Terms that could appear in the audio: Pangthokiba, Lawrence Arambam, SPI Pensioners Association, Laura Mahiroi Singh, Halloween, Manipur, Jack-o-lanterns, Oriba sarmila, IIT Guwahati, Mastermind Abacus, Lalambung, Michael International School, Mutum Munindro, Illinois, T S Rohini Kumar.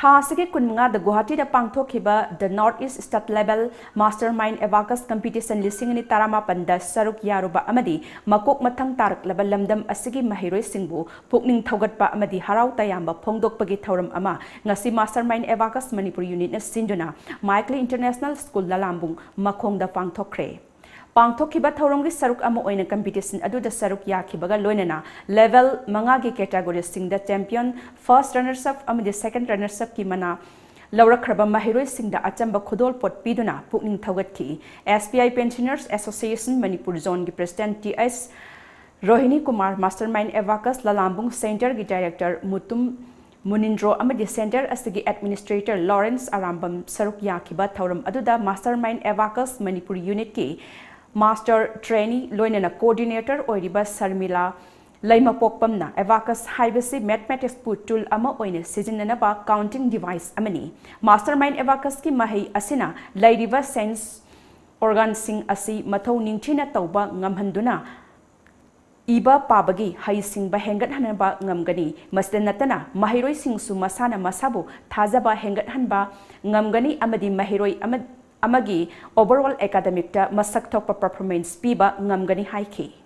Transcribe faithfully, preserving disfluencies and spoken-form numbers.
Thasige kunmanga the Guwahati da pangthokiba the Northeast State Level Mastermind Abacus competition lising ni tarama panda saruk yaruba amadi makok mathang tarak level lamdam asigi mahiroi singbu pukning thogatpa amadi harau tayamba phongdokpagi thoram ama ngasi Mastermind Abacus Manipur unit na sinduna Michael International School Lalambung makhong da pangthokre Pangthokiba thorom gi saruk ama oina competition adu da saruk yakhibaga loinana level manga gi category sing da champion first runners up am the second runners up ki mana Laura Mahiroi Singh da Achamba Khudol Pot Piduna Pukning Thawatki S P I Pensioners Association Manipur Zone Gi President T S Rohini Kumar Mastermind Abacus Lalambung Center Gi Director Mutum Munindro amadi center asigi administrator Lawrence Arambam saruk yakiba thoram aduda Mastermind Abacus Manipur unit ki Master Trainee Loinana Coordinator Oriba sarmila Laima Pokpamna Abacus Hybasi Mathematics Put Tool Ama Oine Sizinanaba Counting Device Amani Mastermind Abacus ki Mahi Asina Lairiba Sense Organ Sing Asi Mathau Ninchina Tauba Ngamhanduna Iba Pabagi Hai Sing Bahengat Hanaba Ngamgani Masdanatana Mahiroi Sing Sumasana Masabu Thazaba Hengat Hanba Ngamgani Amadi Mahiroi Amad Amagi overall academic ta masak thokpa performance piba ngamgani haiki